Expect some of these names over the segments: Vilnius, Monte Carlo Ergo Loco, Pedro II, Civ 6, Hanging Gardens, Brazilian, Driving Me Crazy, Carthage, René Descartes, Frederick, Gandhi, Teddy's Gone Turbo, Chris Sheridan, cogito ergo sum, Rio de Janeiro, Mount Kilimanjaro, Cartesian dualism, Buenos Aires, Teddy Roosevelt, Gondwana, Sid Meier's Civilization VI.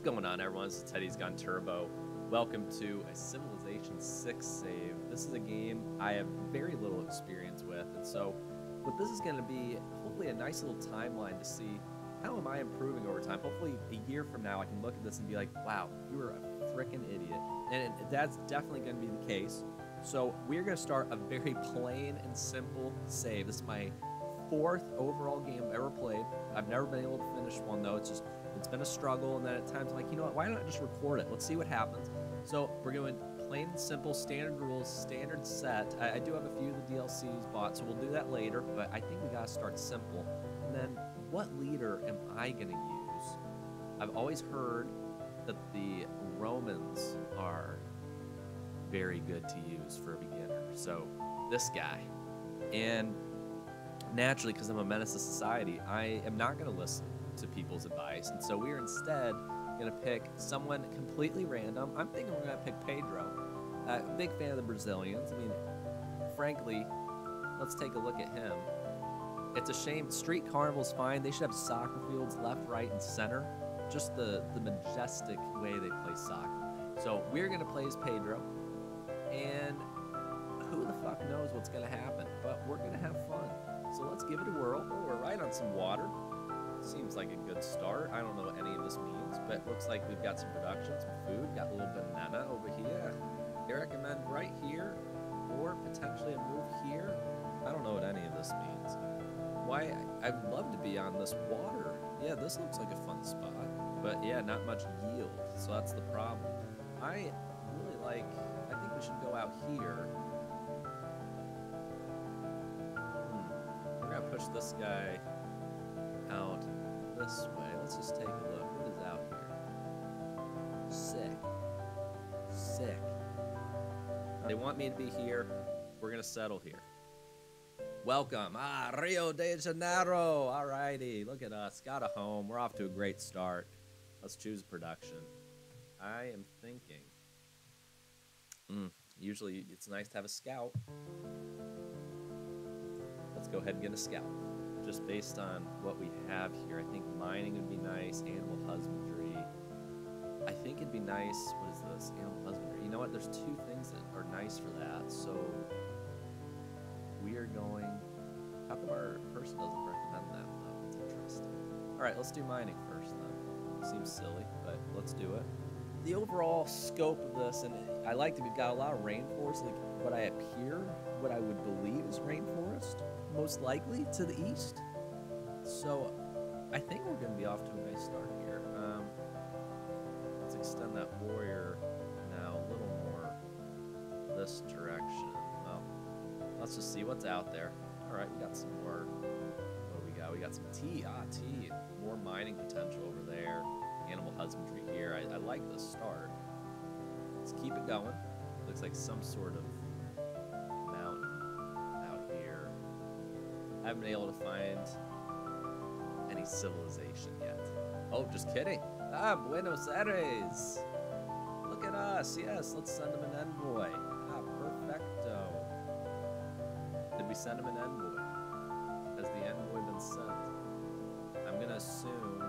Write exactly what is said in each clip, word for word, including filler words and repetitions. What's going on, everyone? This is Teddy's Gone Turbo. Welcome to a Civilization six save. This is a game I have very little experience with, and so what this is going to be, hopefully a nice little timeline to see how am I improving over time. Hopefully a year from now I can look at this and be like, wow, you were a freaking idiot. And that's definitely going to be the case. So we're going to start a very plain and simple save. This is my fourth overall game I've ever played. I've never been able to finish one, though. It's just, it's been a struggle, and then at times I'm like, you know what, why not just record it? Let's see what happens. So we're doing plain and simple, standard rules, standard set. I, I do have a few of the D L Cs bought, so we'll do that later, but I think we gotta start simple. And then what leader am I gonna use? I've always heard that the Romans are very good to use for a beginner. So this guy. And naturally, because I'm a menace to society, I am not gonna listen to people's advice, and so we're instead gonna pick someone completely random. I'm thinking we're gonna pick Pedro. Uh, big fan of the Brazilians. I mean, frankly, let's take a look at him. It's a shame. Street carnival's fine. They should have soccer fields left, right, and center. Just the the majestic way they play soccer. So we're gonna play as Pedro, and who the fuck knows what's gonna happen? But we're gonna have fun. So let's give it a whirl. Oh, we're right on some water. Seems like a good start. I don't know what any of this means, but it looks like we've got some production, some food, got a little banana over here. They recommend right here, or potentially a move here. I don't know what any of this means. Why, I'd love to be on this water. Yeah, this looks like a fun spot, but yeah, not much yield, so that's the problem. I really like, I think we should go out here. Hmm. We're gonna push this guy out this way. Let's just take a look. What is out here? Sick. Sick. They want me to be here. We're gonna settle here. Welcome. Ah, Rio de Janeiro. Alrighty. Look at us. Got a home. We're off to a great start. Let's choose production. I am thinking. Mm, usually it's nice to have a scout. Let's go ahead and get a scout. Just based on what we have here, I think mining would be nice, animal husbandry. I think it'd be nice, what is this, animal husbandry. You know what, there's two things that are nice for that, so we are going, how come our person doesn't recommend that though? It's interesting. All right, let's do mining first then. Seems silly, but let's do it. The overall scope of this, and I like that we've got a lot of rainforest, like what I appear, what I would believe is rainforest, most likely to the east. So I think we're going to be off to a nice start here. Um, let's extend that warrior now a little more this direction. Well, let's just see what's out there. All right, we got some more. What do we got? We got some tea. Ah, tea. More mining potential over there. Animal husbandry here. I, I like the start. Let's keep it going. Looks like some sort of I haven't been able to find any civilization yet. Oh, just kidding. Ah, Buenos Aires. Look at us. Yes, let's send him an envoy. Ah, perfecto. Did we send him an envoy? Has the envoy been sent? I'm going to assume.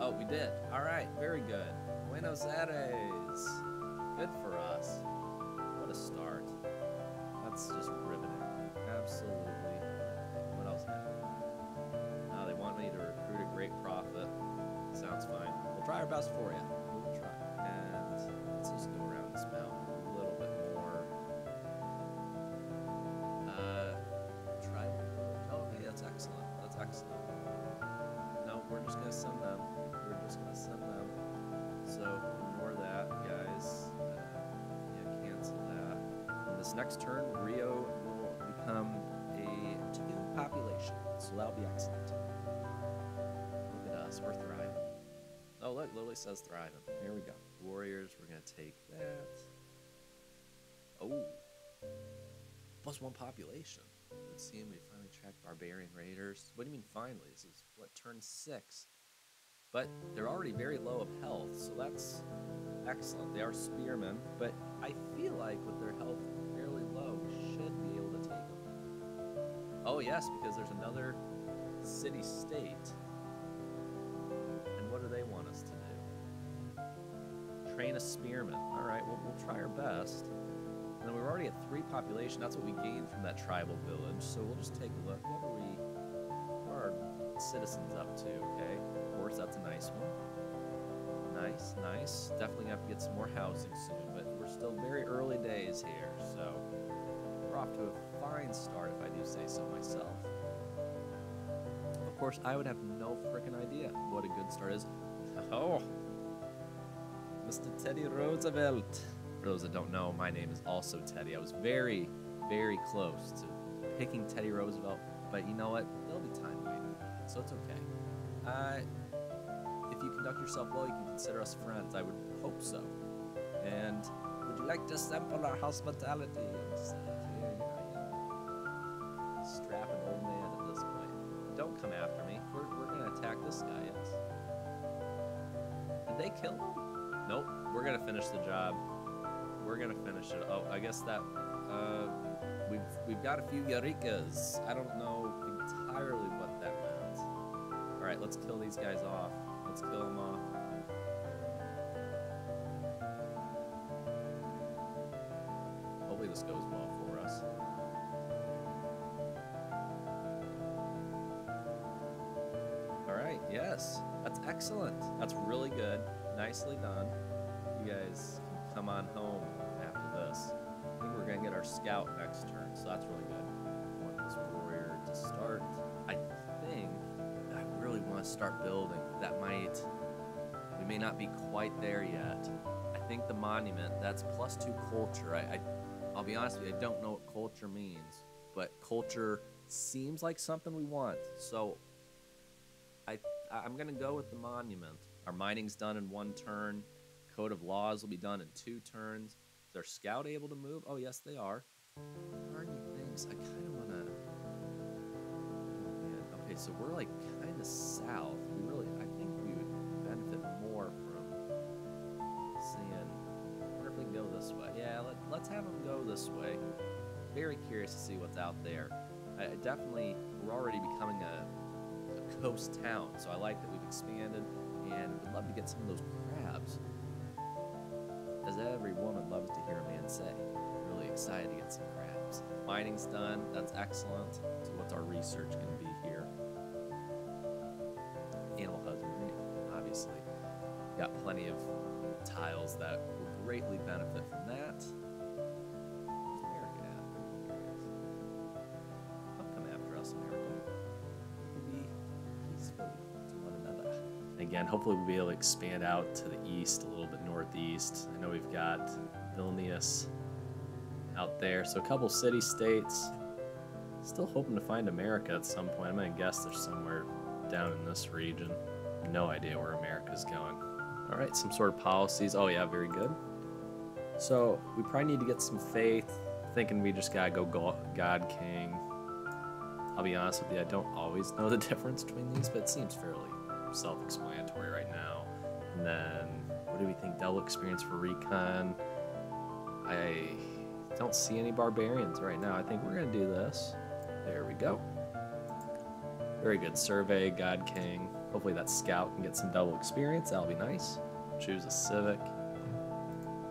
Oh, we did. All right, very good. Buenos Aires. Good for us. What a start. That's just riveting. Absolutely. Now they want me to recruit a great prophet. Sounds fine. We'll try our best for you. We'll try. And let's just go around this mountain a little bit more. Uh, try. Oh, okay, that's excellent. That's excellent. No, we're just gonna send them. We're just gonna send them. So ignore that, guys. Uh, yeah, cancel that. On this next turn, Rio will become a two. Population, so that'll be excellent. Look at us, we're thriving. Oh look, literally says thriving. Here we go. Warriors, we're gonna take that. Oh, plus one population. Let's see, we finally tracked barbarian raiders. What do you mean finally? This is what, turn six? But they're already very low of health, so that's excellent. They are spearmen, but I feel like with their health fairly low, we should be able to take them. Oh yes, because there's another city-state. And what do they want us to do? train a spearman. All right, well, we'll try our best. And then we were already at three population. That's what we gained from that tribal village. So we'll just take a look. What are we, what are our citizens up to, okay? Of course, that's a nice one. Nice, nice. Definitely have to get some more housing soon, but we're still very early days here. So we're off to a fine start, if I do say so myself. Of course, I would have no frickin' idea what a good start is. Oh, Mister Teddy Roosevelt. For those that don't know, my name is also Teddy. I was very, very close to picking Teddy Roosevelt, but you know what? There'll be time waiting, so it's okay. Uh, if you conduct yourself well, you can consider us friends. I would hope so. And would you like to sample our hospitality? Just, uh, here I am. Strapping old man at this point. Don't come after me. We're, we're going to attack this guy, yes. Did they kill him? Nope. We're going to finish the job. We're going to finish it. Oh, I guess that, uh, we've, we've got a few Yarikas. I don't know entirely what that means. All right, let's kill these guys off. Let's kill them off. Hopefully this goes well for us. All right, yes. That's excellent. That's really good. Nicely done. You guys can come on home after this. I think we're going to get our scout next turn, so that's really good. I want this warrior to start. I think I really want to start building. That might... We may not be quite there yet. I think the monument, that's plus two culture. I, I, I'll be honest with you, I don't know what culture means, but culture seems like something we want, so... I, I'm going to go with the monument. Our mining's done in one turn. Code of laws will be done in two turns. Is our scout able to move? Oh, yes, they are. Darn you things. I kind of want to... Oh, okay, so we're, like, kind of south. We really... I think we would benefit more from seeing... I wonder if we can go this way. Yeah, let, let's have them go this way. Very curious to see what's out there. I, I definitely... We're already becoming a... coast town, so I like that we've expanded, and would love to get some of those crabs, as every woman loves to hear a man say. Really excited to get some crabs. Mining's done, that's excellent. So what's our research going to be here? Animal husbandry, obviously. Got plenty of tiles that will greatly benefit from that. Again, hopefully we'll be able to expand out to the east, a little bit northeast. I know we've got Vilnius out there, so a couple city-states. Still hoping to find America at some point. I'm going to guess there's somewhere down in this region. No idea where America's going. All right, some sort of policies. Oh yeah, very good. So we probably need to get some faith. Thinking we just got to go God King. I'll be honest with you, I don't always know the difference between these, but it seems fairly self-explanatory right now. And then what do we think? Double experience for recon. I don't see any barbarians right now. I think we're gonna do this. There we go. Very good. Survey, God King. Hopefully that scout can get some double experience. That'll be nice. Choose a civic.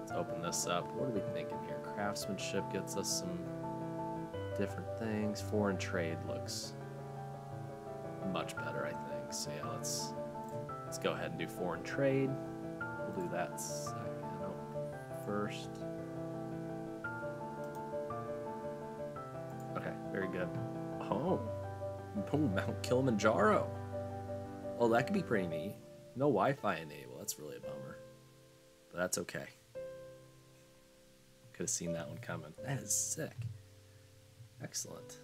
Let's open this up. What are we thinking here? Craftsmanship gets us some different things. Foreign trade looks much better, I think. So yeah, let's let's go ahead and do foreign trade. We'll do that second. Oh, first. Okay, very good. Oh, oh, Mount Kilimanjaro. Oh, that could be pretty neat. No Wi-Fi enabled. That's really a bummer, but that's okay. Could have seen that one coming. That is sick. Excellent.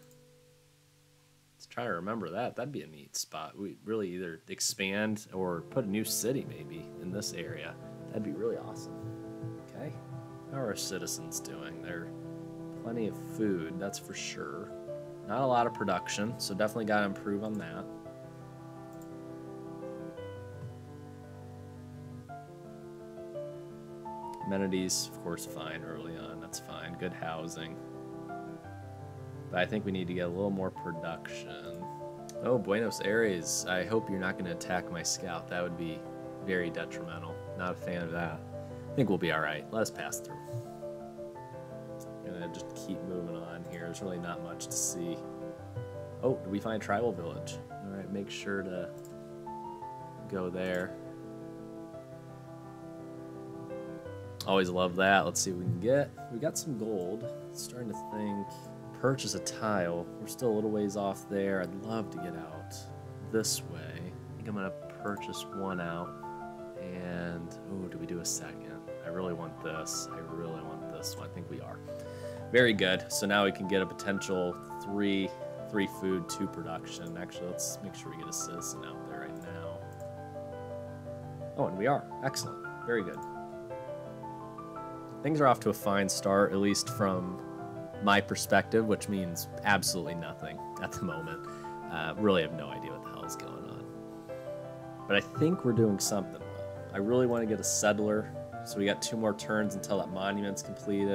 Try to remember that. That'd be a neat spot. We really either expand or put a new city maybe in this area. That'd be really awesome. Okay. How are our citizens doing? They're plenty of food, that's for sure. Not a lot of production, so definitely got to improve on that. Amenities, of course, fine early on. That's fine. Good housing. But I think we need to get a little more production. Oh, Buenos Aires. I hope you're not going to attack my scout. That would be very detrimental. Not a fan of that. think we'll be all right. Let us pass through. I'm gonna just keep moving on here. There's really not much to see. Oh, did we find Tribal Village? All right, make sure to go there. Always love that. Let's see what we can get. We got some gold. Starting to think purchase a tile. We're still a little ways off there. I'd love to get out this way. I think I'm gonna purchase one out. And oh, do we do a second? I really want this. I really want this one. I think we are. Very good. So now we can get a potential three, three food, two production. Actually, let's make sure we get a citizen out there right now. Oh, and we are. Excellent. Very good. Things are off to a fine start, at least from my perspective, which means absolutely nothing at the moment. Uh, really have no idea what the hell is going on. But I think we're doing something well. I really want to get a settler, so we got two more turns until that monument's completed.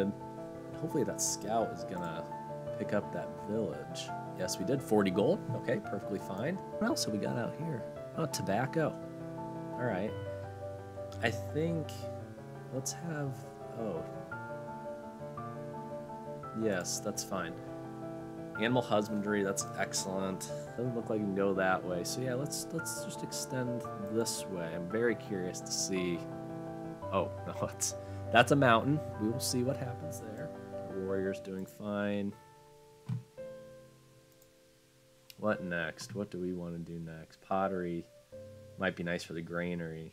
And hopefully that scout is going to pick up that village. Yes, we did. forty gold. Okay, perfectly fine. What else have we got out here? Oh, tobacco. All right. I think let's have... Oh. Yes, that's fine. Animal husbandry, that's excellent. Doesn't look like you can go that way. So yeah, let's let's just extend this way. I'm very curious to see. Oh, no, it's that's a mountain. We will see what happens there. Warrior's doing fine. What next? What do we want to do next? Pottery might be nice for the granary.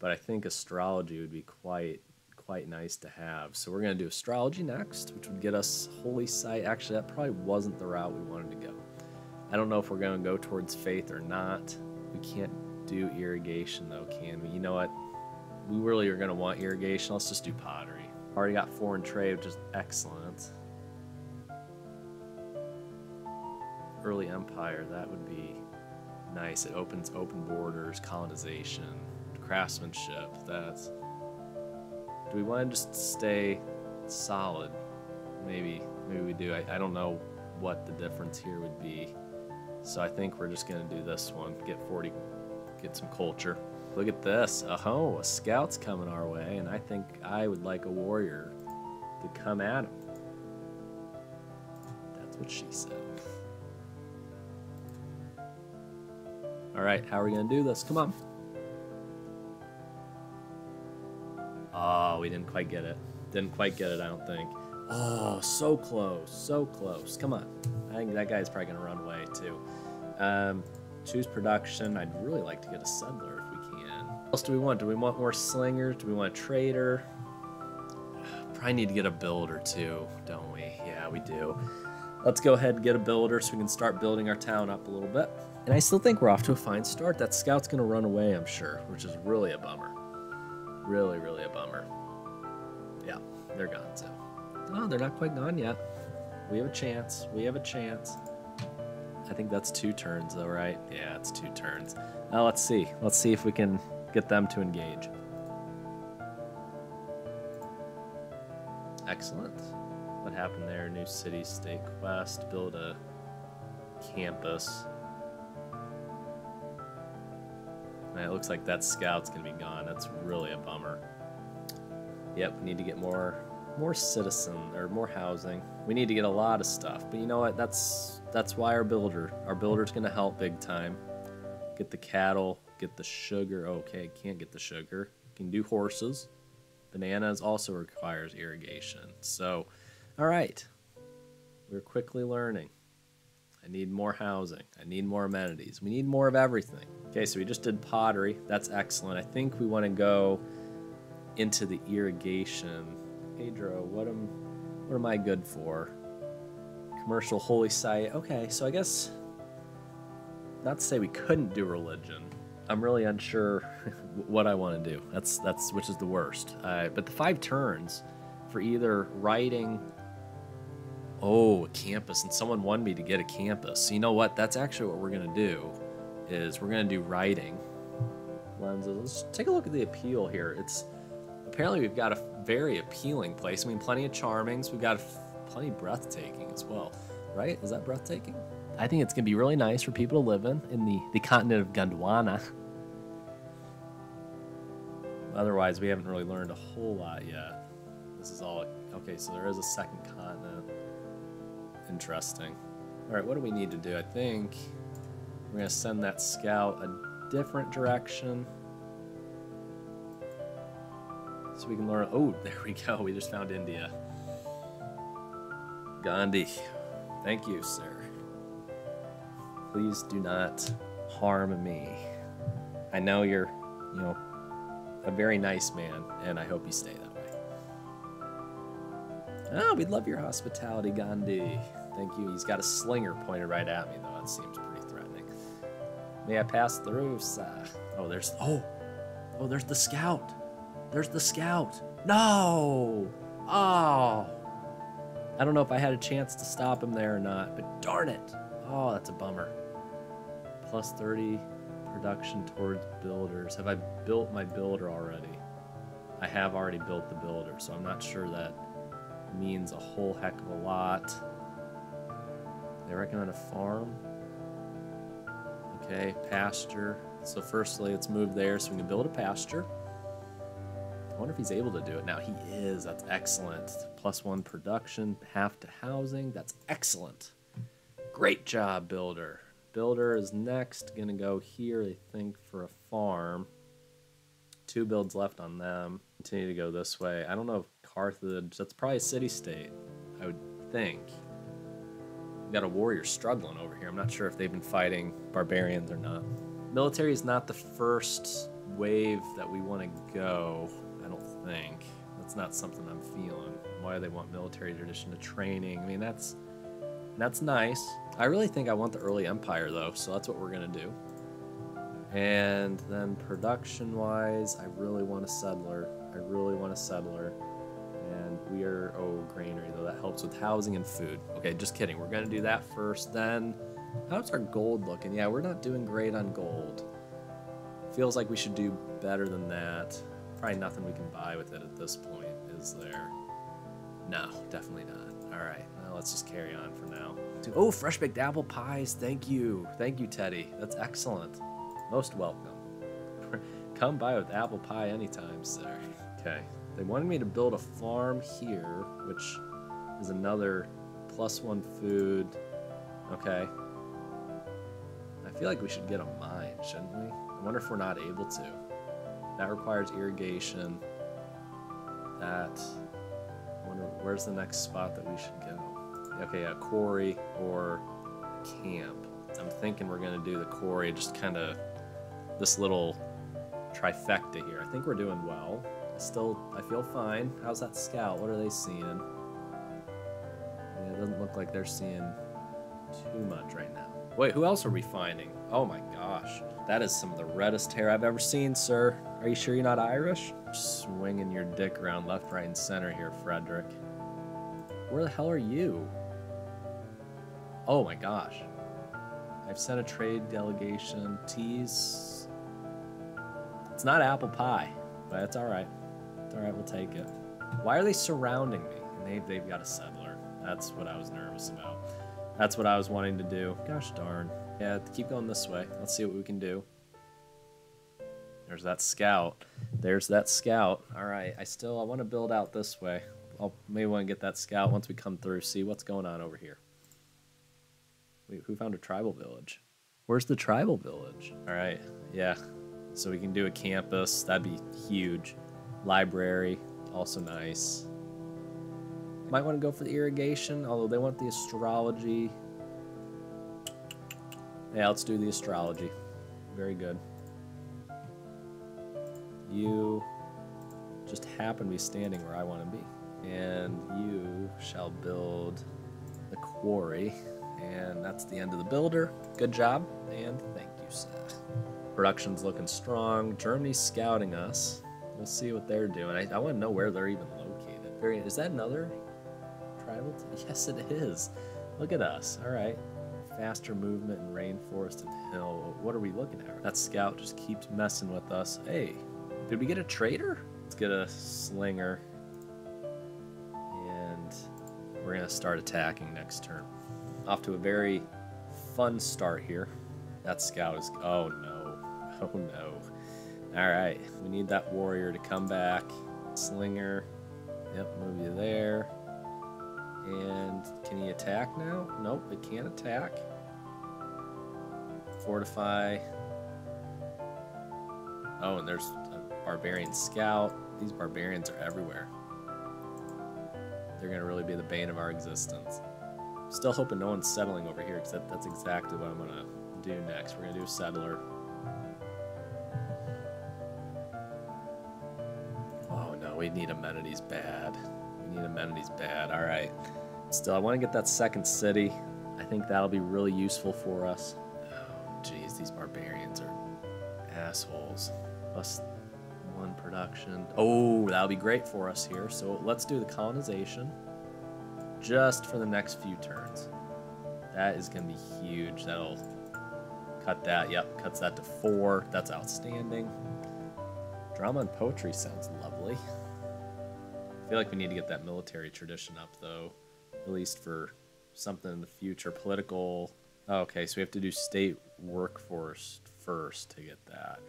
But I think astrology would be quite quite nice to have. So we're going to do astrology next, which would get us holy site. Actually, that probably wasn't the route we wanted to go. I don't know if we're going to go towards faith or not. We can't do irrigation, though, can we? You know what? We really are going to want irrigation. Let's just do pottery. Already got foreign trade, which is excellent. Early empire, that would be nice. It opens open borders, colonization. Craftsmanship. That's. Do we want to just stay solid? Maybe. Maybe we do. I, I don't know what the difference here would be. So I think we're just going to do this one. Get forty. Get some culture. Look at this. Oh, a scout's coming our way, and I think I would like a warrior to come at him. That's what she said. All right. How are we going to do this? Come on. Oh, we didn't quite get it. Didn't quite get it, I don't think. Oh, so close, so close. Come on. I think that guy's probably going to run away, too. Um, choose production. I'd really like to get a settler if we can. What else do we want? Do we want more slingers? Do we want a trader? Probably need to get a builder, too, don't we? Yeah, we do. Let's go ahead and get a builder so we can start building our town up a little bit. And I still think we're off to a fine start. That scout's going to run away, I'm sure, which is really a bummer. Really, really a bummer. Yeah, they're gone, so. No, they're not quite gone yet. We have a chance. We have a chance. I think that's two turns, though, right? Yeah, it's two turns. Now, let's see. Let's see if we can get them to engage. Excellent. What happened there? New city, state quest, build a campus. Man, it looks like that scout's gonna be gone. That's really a bummer. Yep, we need to get more more citizen or more housing. We need to get a lot of stuff. But you know what? That's that's why our builder. Our builder's gonna help big time. Get the cattle, get the sugar. Okay, can't get the sugar. Can do horses. Bananas also requires irrigation. So all right. We're quickly learning. I need more housing. I need more amenities. We need more of everything. Okay, so we just did pottery. That's excellent. I think we want to go into the irrigation. Pedro, what am what am I good for? Commercial holy site. Okay, so I guess not to say we couldn't do religion. I'm really unsure what I want to do. That's that's which is the worst. Uh, but the five turns for either writing. Oh, a campus, and someone wanted me to get a campus. So you know what? That's actually what we're going to do is we're going to do writing lenses. Let's take a look at the appeal here. It's apparently we've got a very appealing place. I mean, plenty of charmings. We've got plenty breathtaking as well, right? Is that breathtaking? I think it's going to be really nice for people to live in, in the, the continent of Gondwana. Otherwise, we haven't really learned a whole lot yet. This is all... Okay, so there is a second continent. Interesting. All right, what do we need to do? I think we're going to send that scout a different direction. So we can learn... Oh, there we go. We just found India. Gandhi. Thank you, sir. Please do not harm me. I know you're, you know, a very nice man, and I hope you stay that way. Ah, oh, we love your hospitality, Gandhi. Thank you. He's got a slinger pointed right at me, though. That seems pretty threatening. May I pass through, sir? Oh, there's... Oh! Oh, there's the scout! There's the scout! No! Oh! I don't know if I had a chance to stop him there or not, but darn it! Oh, that's a bummer. Plus thirty production towards builders. Have I built my builder already? I have already built the builder, so I'm not sure that means a whole heck of a lot. They recommend a farm. Okay, pasture. So firstly, let's move there so we can build a pasture. I wonder if he's able to do it now. He is. That's excellent. Plus one production, half to housing. That's excellent. Great job, builder. Builder is next. Gonna go here, I think, for a farm. Two builds left on them. Continue to go this way. I don't know if Carthage... That's probably a city-state, I would think. We've got a warrior struggling over here. I'm not sure if they've been fighting barbarians or not. Military is not the first wave that we want to go. I don't think. That's not something I'm feeling. Why do they want military tradition to training? I mean, that's that's nice. I really think I want the early empire, though, so that's what we're going to do. And then production-wise, I really want a settler. I really want a settler. And we are... Oh, granary, though. That helps with housing and food. Okay, just kidding. We're going to do that first. Then, how's our gold looking? Yeah, we're not doing great on gold. Feels like we should do better than that. Probably nothing we can buy with it at this point, is there? No, definitely not. All right, well, let's just carry on for now. Oh, fresh baked apple pies. Thank you. Thank you, Teddy. That's excellent. Most welcome. Come by with apple pie anytime, sir. Okay. They wanted me to build a farm here, which is another plus one food. Okay. I feel like we should get a mine, shouldn't we? I wonder if we're not able to. That requires irrigation. That, I wonder, where's the next spot that we should go? Okay, a quarry or a camp. I'm thinking we're gonna do the quarry, just kind of this little trifecta here. I think we're doing well. Still, I feel fine. How's that scout? What are they seeing? Yeah, it doesn't look like they're seeing too much right now. Wait, who else are we finding? Oh my gosh. That is some of the reddest hair I've ever seen, sir. Are you sure you're not Irish? Swinging your dick around left, right, and center here, Frederick. Where the hell are you? Oh my gosh. I've sent a trade delegation. Teas. It's not apple pie, but it's all right. It's all right, we'll take it. Why are they surrounding me? And they've, they've got a settler. That's what I was nervous about. That's what I was wanting to do. Gosh darn. Yeah, keep going this way. Let's see what we can do. There's that scout. There's that scout. All right, I still, I want to build out this way. I'll maybe want to get that scout once we come through, see what's going on over here. Wait, who found a tribal village? Where's the tribal village? All right, yeah. So we can do a campus. That'd be huge. Library, also nice. Might want to go for the irrigation, although they want the astrology. Yeah, let's do the astrology. Very good. You just happen to be standing where I want to be. And you shall build the quarry. And that's the end of the builder. Good job, and thank you, sir. Production's looking strong. Germany's scouting us. We'll see what they're doing. I, I want to know where they're even located. Very, is that another tribal? Yes, it is. Look at us. All right. Faster movement in rainforest and hill. What are we looking at? That scout just keeps messing with us. Hey, did we get a trader? Let's get a slinger. And we're going to start attacking next turn. Off to a very fun start here. That scout is... Oh, no. Oh, no. All right, we need that warrior to come back. Slinger, yep, move you there. And can he attack now? Nope, it can't attack. Fortify. Oh, and there's a barbarian scout. These barbarians are everywhere. They're gonna really be the bane of our existence. Still hoping no one's settling over here, because that, that's exactly what I'm gonna do next. We're gonna do a settler. Oh no, we need amenities bad. We need amenities bad. All right. Still, I want to get that second city. I think that'll be really useful for us. Oh, geez, these barbarians are assholes. Plus one production. Oh, that'll be great for us here. So let's do the colonization just for the next few turns. That is going to be huge. That'll cut that. Yep, cuts that to four. That's outstanding. Drama and poetry sounds lovely. I feel like we need to get that military tradition up, though, at least for something in the future. Political. Oh, okay, so we have to do state workforce first to get that.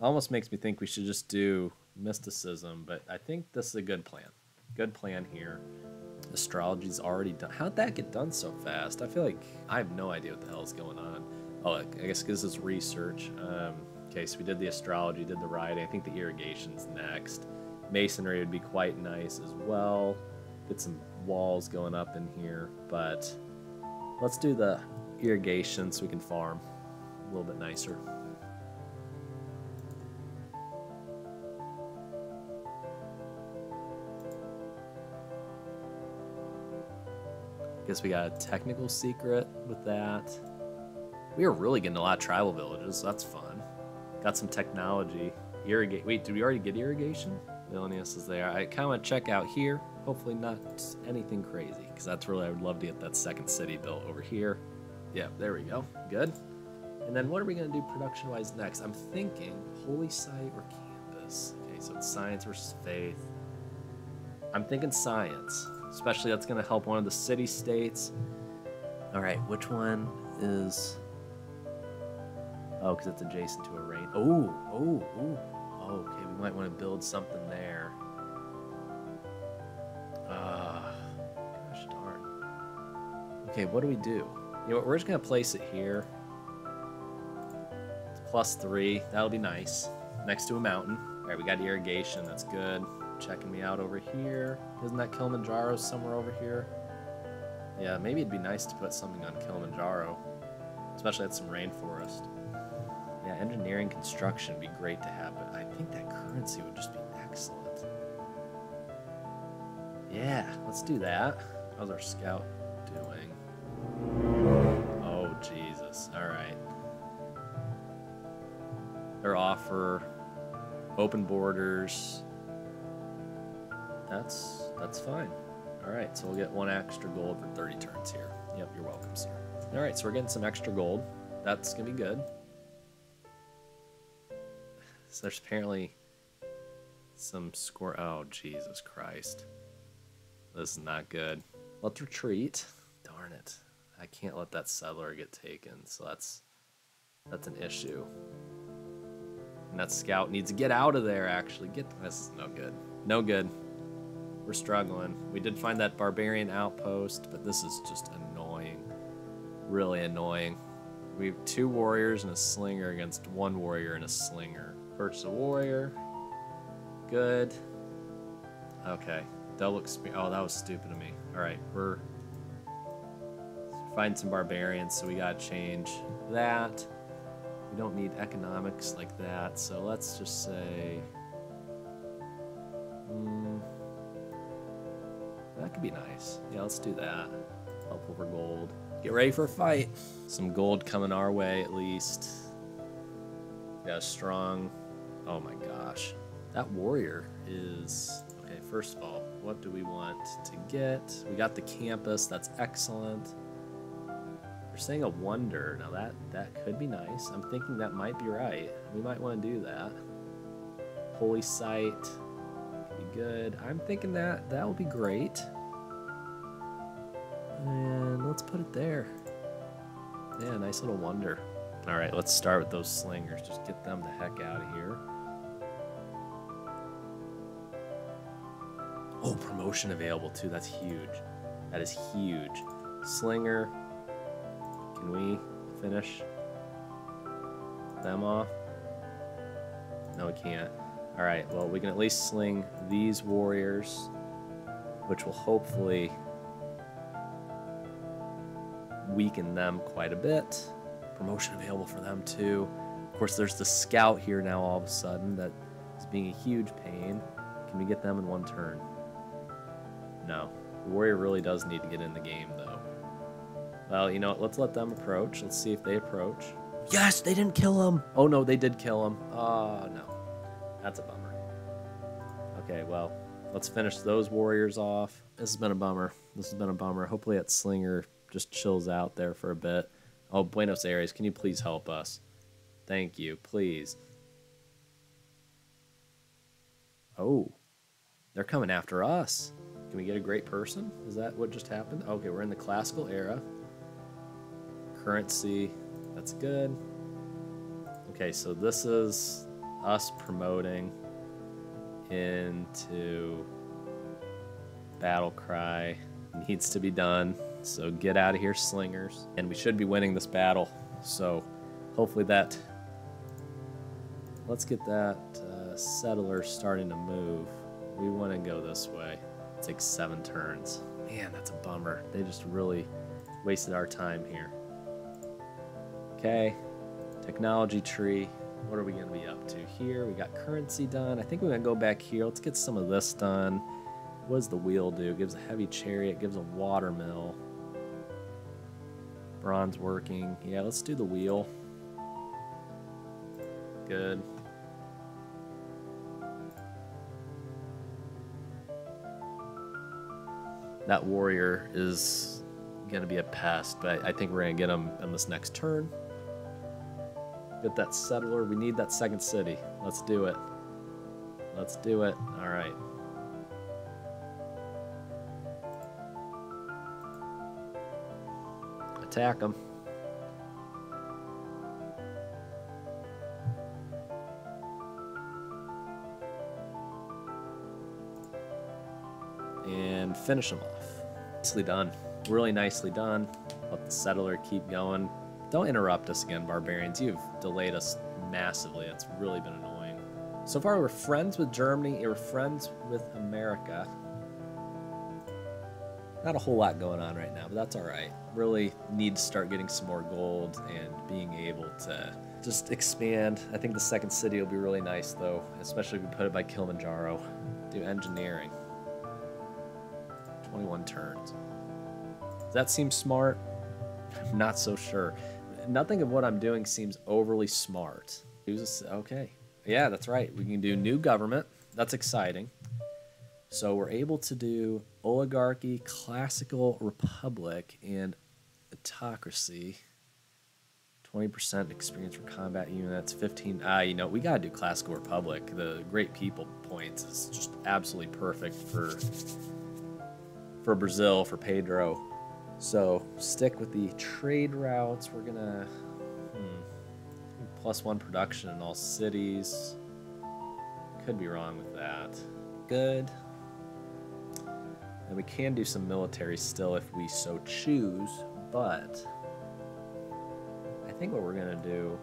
Almost makes me think we should just do mysticism, but I think this is a good plan. Good plan here. Astrology's already done. How'd that get done so fast? I feel like I have no idea what the hell's going on. Oh, I guess because it's research. Um, okay, so we did the astrology, did the writing. I think the irrigation's next. Masonry would be quite nice as well. Get some walls going up in here, but let's do the irrigation so we can farm a little bit nicer. Guess we got a technical secret with that. We are really getting a lot of tribal villages, so that's fun. Got some technology. Irrigate. Wait, did we already get irrigation? Vilnius is there. I kind of want to check out here. Hopefully not anything crazy, because that's really, I would love to get that second city built over here. Yeah, there we go. Good. And then what are we going to do production-wise next? I'm thinking holy site or campus. Okay, so it's science versus faith. I'm thinking science, especially that's going to help one of the city-states. All right, which one is... Oh, because it's adjacent to a rain. Oh, oh, oh. Okay, we might want to build something there. Uh, gosh darn. Okay, what do we do? You know what, we're just going to place it here. It's plus three. That'll be nice. Next to a mountain. All right, we got irrigation. That's good. Checking me out over here. Isn't that Kilimanjaro somewhere over here? Yeah, maybe it'd be nice to put something on Kilimanjaro. Especially at some rainforest. Yeah, engineering construction would be great to have, but I think that currency would just be excellent. Yeah, let's do that. How's our scout doing? Oh, Jesus. All right. Their offer, open borders. That's, that's fine. All right, so we'll get one extra gold for thirty turns here. Yep, you're welcome, sir. All right, so we're getting some extra gold. That's going to be good. So there's apparently some score. Oh, Jesus Christ. This is not good. Let's retreat. Darn it. I can't let that settler get taken, so that's that's an issue. And that scout needs to get out of there, actually. Get this is no good. No good. We're struggling. We did find that barbarian outpost, but this is just annoying. Really annoying. We have two warriors and a slinger against one warrior and a slinger. Purchase a warrior. Good. Okay. Double experience. Oh, that was stupid of me. All right, we're find some barbarians, so we gotta change that. We don't need economics like that, so let's just say mm, that could be nice. Yeah, let's do that. Up over gold. Get ready for a fight. Some gold coming our way, at least. Yeah, strong. Oh my gosh. That warrior is... Okay, first of all, what do we want to get? We got the campus. That's excellent. They're saying a wonder. Now that, that could be nice. I'm thinking that might be right. We might want to do that. Holy site. Could be good. I'm thinking that that would be great. And let's put it there. Yeah, nice little wonder. All right, let's start with those slingers. Just get them the heck out of here. Oh, promotion available too. That's huge. That is huge. Slinger. Can we finish them off? No, we can't. All right, well, we can at least sling these warriors, which will hopefully weaken them quite a bit. Promotion available for them too. Of course, there's the scout here now all of a sudden that is being a huge pain. Can we get them in one turn? No. The warrior really does need to get in the game, though. Well, you know what? Let's let them approach. Let's see if they approach. Yes, they didn't kill him. Oh, no, they did kill him. Oh, uh, no. That's a bummer. Okay, well, let's finish those warriors off. This has been a bummer. This has been a bummer. Hopefully that slinger just chills out there for a bit. Oh, Buenos Aires, can you please help us? Thank you, please. Oh, they're coming after us. Can we get a great person? Is that what just happened? Okay, we're in the classical era. Currency, that's good. Okay, so this is us promoting into battle cry. Needs to be done. So get out of here, slingers. And we should be winning this battle. So hopefully that... Let's get that uh, settler starting to move. We want to go this way. It takes seven turns. Man, that's a bummer. They just really wasted our time here. Okay. Technology tree. What are we going to be up to here? We got currency done. I think we're going to go back here. Let's get some of this done. What does the wheel do? Gives a heavy chariot, gives a watermill. Bronze working. Yeah, let's do the wheel. Good. That warrior is going to be a pest, but I think we're going to get him on this next turn. Get that settler. We need that second city. Let's do it. Let's do it. All right. Attack them. And finish them off. Nicely done. Really nicely done. Let the settler keep going. Don't interrupt us again, barbarians. You've delayed us massively. It's really been annoying. So far, we're friends with Germany. We're friends with America. Not a whole lot going on right now, but that's all right. Really need to start getting some more gold and being able to just expand. I think the second city will be really nice, though, especially if we put it by Kilimanjaro. Do engineering. twenty-one turns. Does that seem smart? I'm not so sure. Nothing of what I'm doing seems overly smart. Okay. Yeah, that's right. We can do new government. That's exciting. So we're able to do oligarchy, classical republic, and autocracy. twenty percent experience for combat units, fifteen. Ah, you know, we got to do classical republic. The great people points is just absolutely perfect for, for Brazil, for Pedro. So stick with the trade routes. We're going to hmm, plus one production in all cities. Could be wrong with that. Good. And we can do some military still if we so choose, but I think what we're going to do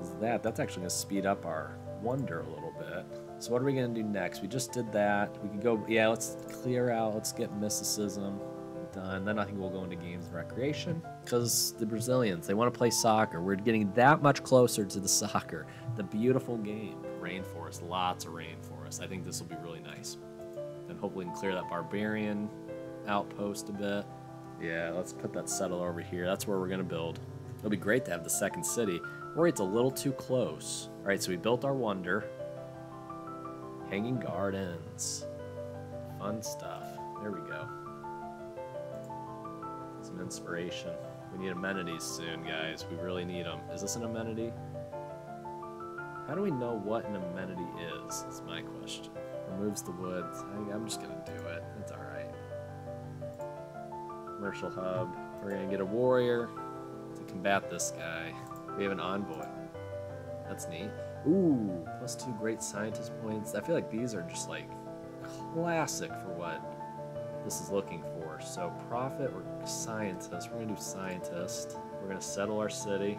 is that. That's actually going to speed up our wonder a little bit. So what are we going to do next? We just did that. We can go, yeah, let's clear out. Let's get mysticism done. Then I think we'll go into games and recreation because the Brazilians, they want to play soccer. We're getting that much closer to the soccer. The beautiful game. Rainforest, lots of rainforest. I think this will be really nice. And hopefully we can clear that barbarian outpost a bit. Yeah, let's put that settler over here. That's where we're going to build. It'll be great to have the second city. Or it's a little too close. All right, so we built our wonder. Hanging Gardens. Fun stuff. There we go. Some inspiration. We need amenities soon, guys. We really need them. Is this an amenity? How do we know what an amenity is, is my question. Removes the woods. I think I'm just going to do it. It's all right. Commercial hub. We're going to get a warrior to combat this guy. We have an envoy. That's neat. Ooh, plus two great scientist points. I feel like these are just like, ugh, classic for what this is looking for. So prophet or scientist, we're gonna do scientist. We're gonna settle our city.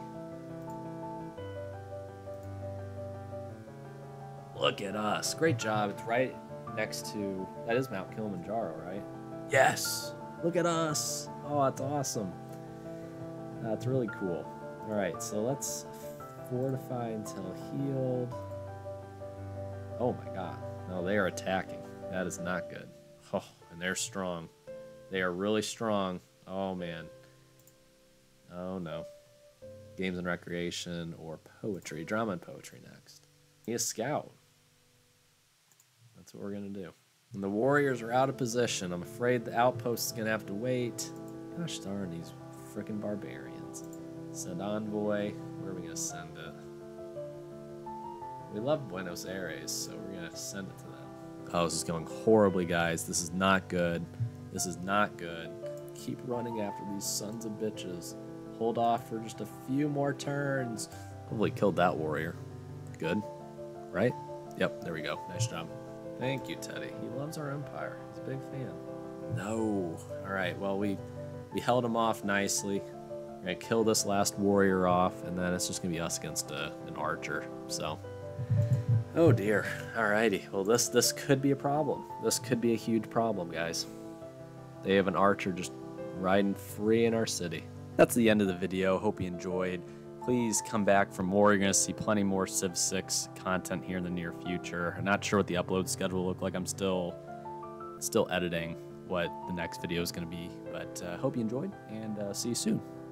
Look at us, great job. It's right next to, that is Mount Kilimanjaro, right? Yes, look at us. Oh, that's awesome. That's really cool. All right, so let's fortify until healed. Oh my god, no, they are attacking. That is not good. Oh, and they're strong. They are really strong. Oh man. Oh no. Games and recreation or poetry. Drama and poetry next. Be a scout. That's what we're gonna do. And the warriors are out of position. I'm afraid the outpost is gonna have to wait. Gosh darn these frickin' barbarians. Send envoy. Where are we gonna send it? We love Buenos Aires, so we're going to send it to them. Oh, this is going horribly, guys. This is not good. This is not good. Keep running after these sons of bitches. Hold off for just a few more turns. Probably killed that warrior. Good. Right? Yep, there we go. Nice job. Thank you, Teddy. He loves our empire. He's a big fan. No. All right, well, we, we held him off nicely. We're going to kill this last warrior off, and then it's just going to be us against a, an archer, so... Oh dear. Alrighty. Well, this this could be a problem. This could be a huge problem, guys. They have an archer just riding free in our city. That's the end of the video. Hope you enjoyed. Please come back for more. You're going to see plenty more Civ six content here in the near future. I'm not sure what the upload schedule will look like. I'm still still editing what the next video is going to be. But uh, hope you enjoyed, and uh, see you soon.